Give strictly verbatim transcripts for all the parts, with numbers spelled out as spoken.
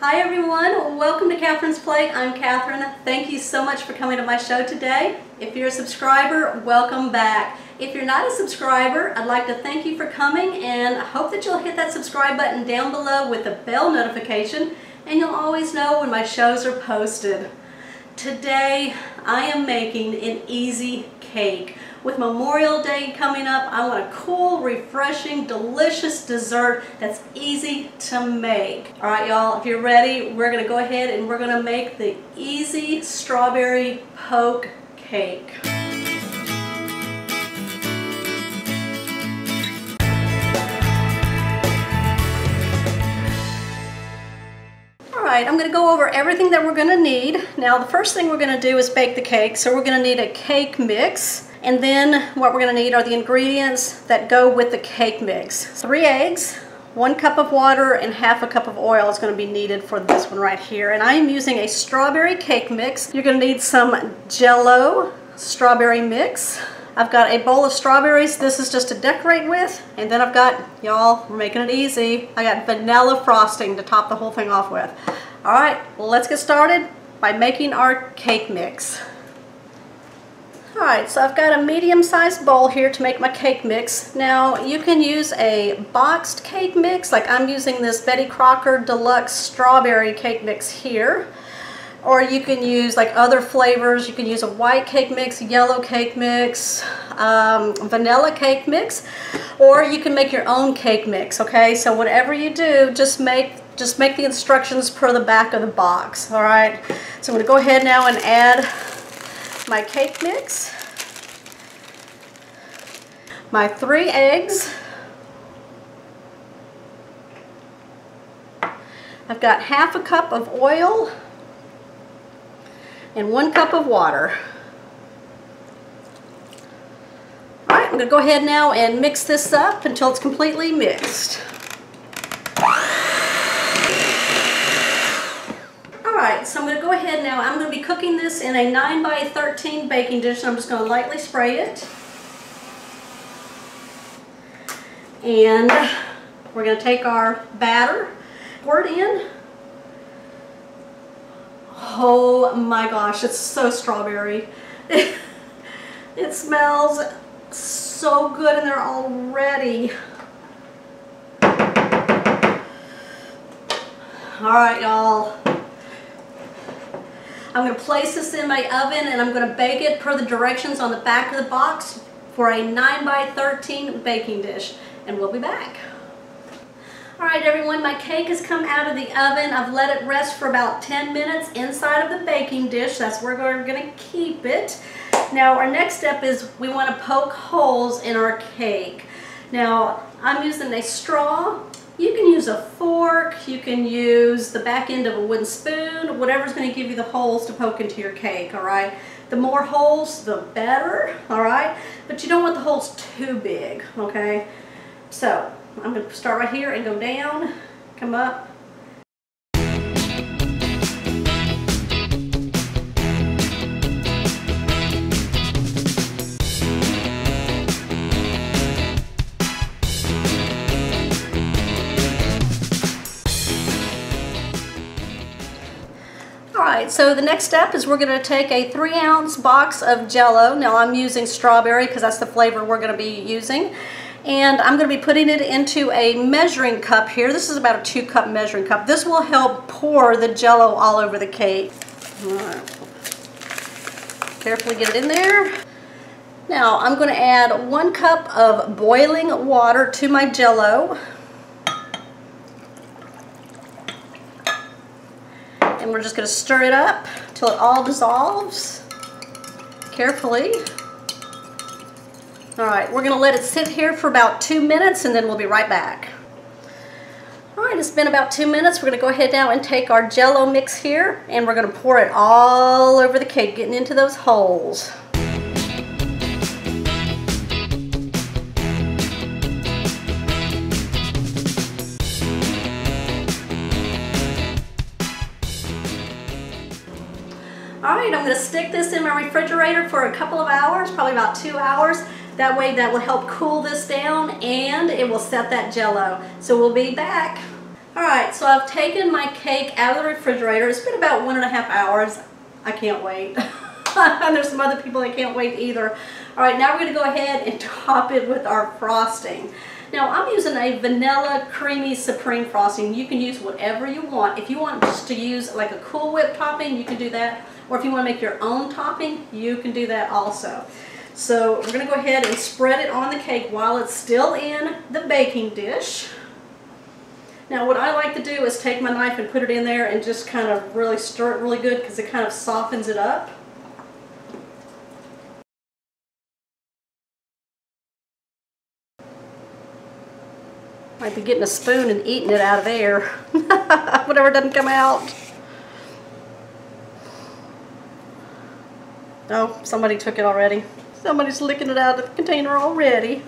Hi everyone, welcome to Catherine's Plate. I'm Catherine. Thank you so much for coming to my show today. If you're a subscriber, welcome back. If you're not a subscriber, I'd like to thank you for coming, and I hope that you'll hit that subscribe button down below with the bell notification, and you'll always know when my shows are posted. Today, I am making an easy cake. With Memorial Day coming up, I want a cool, refreshing, delicious dessert that's easy to make. All right, y'all, if you're ready, we're gonna go ahead and we're gonna make the easy strawberry poke cake. I'm going to go over everything that we're going to need. Now, the first thing we're going to do is bake the cake. So we're going to need a cake mix, and then what we're going to need are the ingredients that go with the cake mix. Three eggs, one cup of water, and half a cup of oil is going to be needed for this one right here. And I am using a strawberry cake mix. You're going to need some Jell-O strawberry mix. I've got a bowl of strawberries. This is just to decorate with. And then I've got, y'all, we're making it easy. I got vanilla frosting to top the whole thing off with. All right, well, let's get started by making our cake mix. All right, so I've got a medium-sized bowl here to make my cake mix. Now, you can use a boxed cake mix, like I'm using this Betty Crocker Deluxe Strawberry Cake Mix here. Or you can use like other flavors. You can use a white cake mix, yellow cake mix, um, vanilla cake mix, or you can make your own cake mix, okay? So whatever you do, just make just make the instructions per the back of the box, all right? So I'm gonna go ahead now and add my cake mix, my three eggs. I've got half a cup of oil, and one cup of water. All right, I'm gonna go ahead now and mix this up until it's completely mixed. All right, so I'm gonna go ahead now, I'm gonna be cooking this in a nine by thirteen baking dish, and I'm just gonna lightly spray it. And we're gonna take our batter, pour it in. Oh my gosh, it's so strawberry. It smells so good in there already. All right, y'all. I'm gonna place this in my oven, and I'm gonna bake it per the directions on the back of the box for a nine by thirteen baking dish, and we'll be back. All right, everyone, my cake has come out of the oven. I've let it rest for about ten minutes inside of the baking dish. That's where we're gonna keep it. Now, our next step is we wanna poke holes in our cake. Now, I'm using a straw. You can use a fork. You can use the back end of a wooden spoon, whatever's gonna give you the holes to poke into your cake, all right? The more holes, the better, all right? But you don't want the holes too big, okay? So, I'm going to start right here and go down, come up. Alright, so the next step is we're going to take a three ounce box of Jell-O. Now I'm using strawberry because that's the flavor we're going to be using. And I'm going to be putting it into a measuring cup here. This is about a two cup measuring cup. This will help pour the Jell-O all over the cake. All right. Carefully get it in there. Now I'm going to add one cup of boiling water to my Jell-O. And we're just going to stir it up till it all dissolves carefully. All right, we're gonna let it sit here for about two minutes and then we'll be right back. All right, it's been about two minutes. We're gonna go ahead now and take our Jell-O mix here, and we're gonna pour it all over the cake, getting into those holes. All right, I'm gonna stick this in my refrigerator for a couple of hours, probably about two hours. That way that will help cool this down and it will set that Jell-O. So we'll be back. Alright, so I've taken my cake out of the refrigerator. It's been about one and a half hours. I can't wait. And there's some other people that can't wait either. Alright, now we're going to go ahead and top it with our frosting. Now I'm using a vanilla creamy supreme frosting. You can use whatever you want. If you want just to use like a Cool Whip topping, you can do that. Or if you want to make your own topping, you can do that also. So we're going to go ahead and spread it on the cake while it's still in the baking dish. Now what I like to do is take my knife and put it in there and just kind of really stir it really good because it kind of softens it up. I'd be getting a spoon and eating it out of air. Whatever doesn't come out. Oh, somebody took it already. Somebody's licking it out of the container already.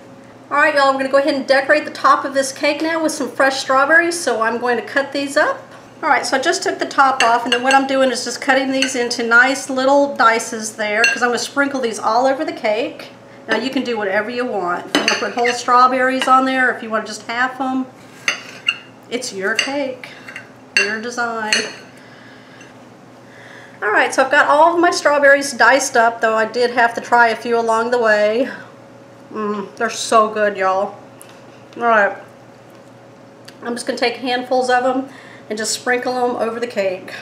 Alright y'all, I'm going to go ahead and decorate the top of this cake now with some fresh strawberries, so I'm going to cut these up. Alright, so I just took the top off, and then what I'm doing is just cutting these into nice little dices there, because I'm going to sprinkle these all over the cake. Now you can do whatever you want. If you want to put whole strawberries on there, or if you want to just half them, it's your cake, your design. Alright, so I've got all of my strawberries diced up, though I did have to try a few along the way. Mmm, they're so good, y'all. Alright, I'm just going to take handfuls of them and just sprinkle them over the cake.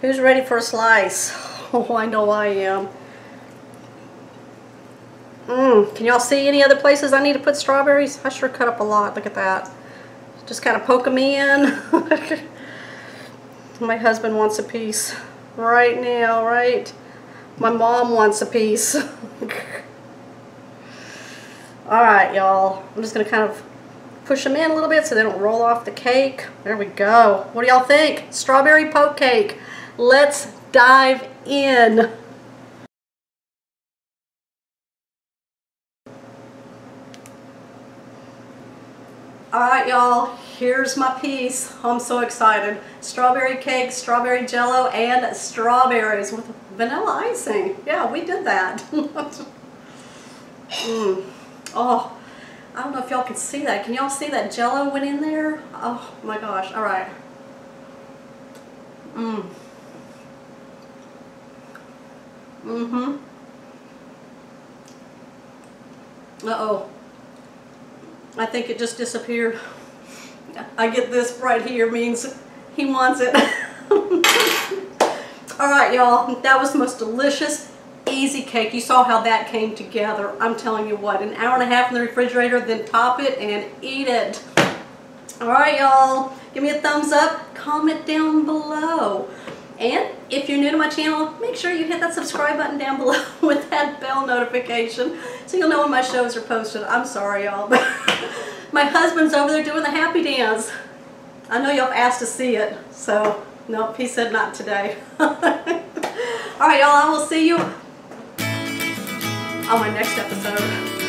Who's ready for a slice? Oh, I know I am. Mmm. Can y'all see any other places I need to put strawberries? I sure cut up a lot. Look at that. Just kind of poke them in. My husband wants a piece right now, right? My mom wants a piece. Alright, y'all. I'm just going to kind of push them in a little bit so they don't roll off the cake. There we go. What do y'all think? Strawberry poke cake. Let's dive in. Alright y'all, here's my piece. I'm so excited. Strawberry cake, strawberry jello, and strawberries with vanilla icing. Yeah, we did that. mm. Oh, I don't know if y'all can see that. Can y'all see that jello went in there? Oh my gosh, alright. Mmm. Mm-hmm. Uh-oh. I think it just disappeared. I get this right here means he wants it. Alright, y'all. That was the most delicious, easy cake. You saw how that came together. I'm telling you what, an hour and a half in the refrigerator, then top it and eat it. Alright, y'all. Give me a thumbs up. Comment down below. And if you're new to my channel, make sure you hit that subscribe button down below with that bell notification so you'll know when my shows are posted. I'm sorry, y'all, but my husband's over there doing the happy dance. I know y'all have asked to see it, so nope, he said not today. All right, y'all, I will see you on my next episode.